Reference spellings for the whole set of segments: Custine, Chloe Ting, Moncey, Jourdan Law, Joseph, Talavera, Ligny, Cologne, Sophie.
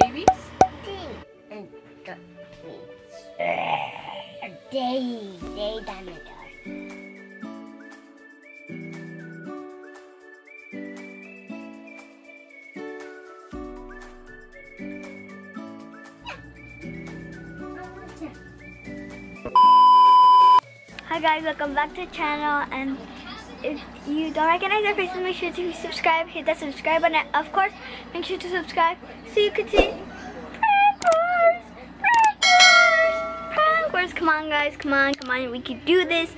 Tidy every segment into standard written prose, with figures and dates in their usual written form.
babies? And got me. They done it. Hi guys, welcome back to the channel, and if you don't recognize our faces, make sure to subscribe, hit that subscribe button, and of course, make sure to subscribe so you can see prankers. Come on guys, come on, we can do this.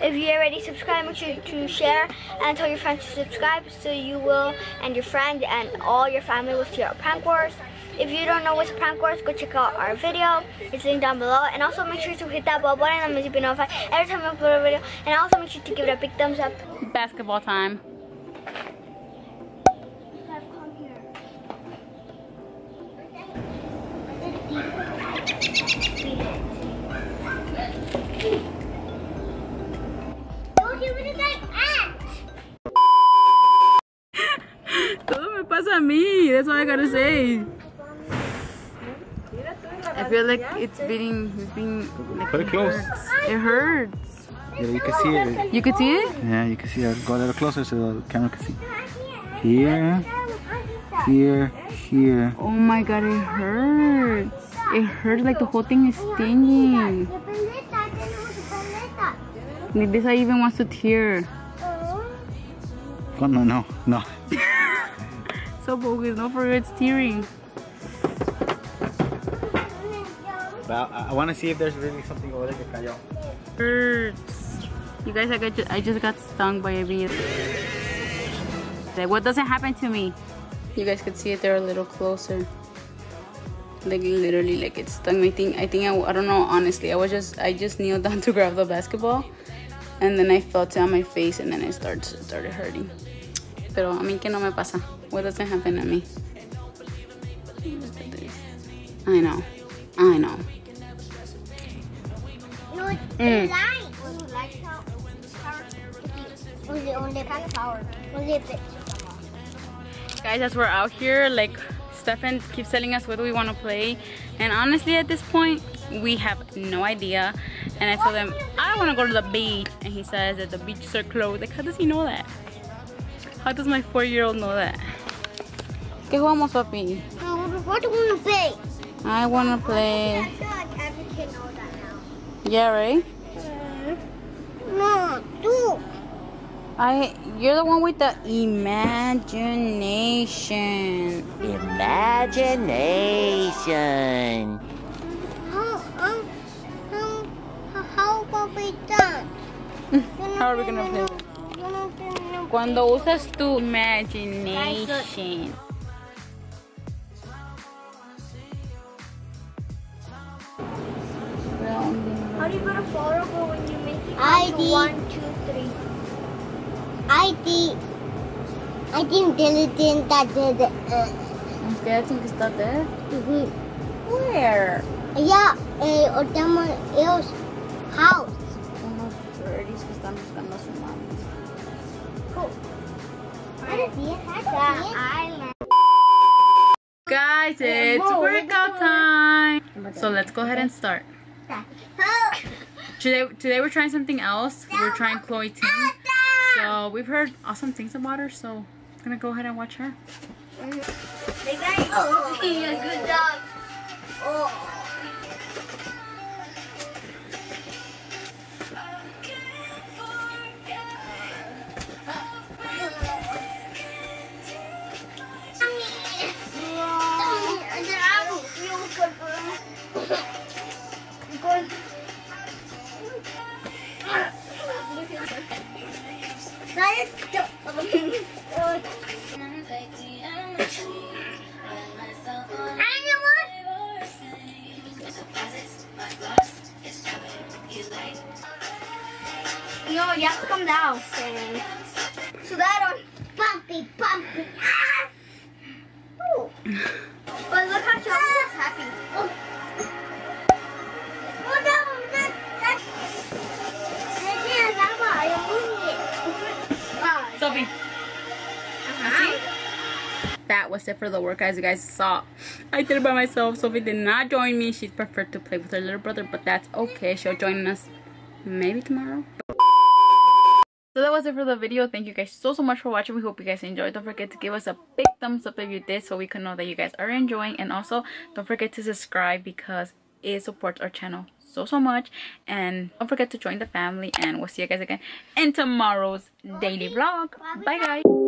If you already subscribed, make sure to share and tell your friends to subscribe so you will, and your friend and all your family will see our prank wars. If you don't know what's prank wars, go check out our video. It's linked down below. And also make sure to hit that bell button and you'll be notified every time I upload a video. And also make sure to give it a big thumbs up. Basketball time. Don't pass at me. That's all I gotta say. I feel like it's beating, like very close. It hurts. Yeah, you can see it. You can see it? Yeah, you can see it. Go a little closer so the camera can see. Here, here, here. Oh my god, it hurts. It hurts like the whole thing is stinging. This I even wants to tear. Oh, no, no, no. So bogus, no, for it's tearing. But I want to see if there's really something over there that fell. Hurts. You guys, I just got stung by a bee. Like, what doesn't happen to me? You guys could see it there a little closer. Like literally, like it stung my thing. I don't know. Honestly, I just kneeled down to grab the basketball, and then I felt it on my face, and then it started hurting. Pero a mí que no me pasa. What doesn't happen to me? I know. I know. Mm. Guys, as we're out here, like Stefan keeps telling us what do we want to play, and honestly at this point we have no idea. And I told him I want to go to the beach, and he says that the beaches are closed. Like, how does he know that? How does my 4-year-old know that? ¿Qué jugamos, papi? What do we play? I want to play. Yeah, right? No, you. You're the one with the imagination. Imagination. How will we dance? How are we gonna play? Cuando usas tu imagination. How do you go to fall over when you make it? I did. 1, 2, 3. I think Diligent that did it. Okay, I think it's not there. Mm-hmm. Where? Yeah, someone else's house. Unos birdies que están buscando a su mama. Cool. I guys, it's workout time. So let's go ahead and start. Today we're trying something else. We're trying Chloe Ting. So we've heard awesome things about her, so I'm gonna go ahead and watch her. They got you being a good dog. Oh. No, you have to come down. So that on bumpy. Ah! Oh. But look how Chubby is happy. Oh. Sophie. that was it for the workout. As you guys saw, I did it by myself. Sophie did not join me. She preferred to play with her little brother, but that's okay. She'll join us maybe tomorrow. So that was it for the video. Thank you guys so much for watching. We hope you guys enjoyed. Don't forget to give us a big thumbs up if you did, so we can know that you guys are enjoying. And also don't forget to subscribe, because it supports our channel so much. And don't forget to join the family, and we'll see you guys again in tomorrow's daily vlog. Bye guys.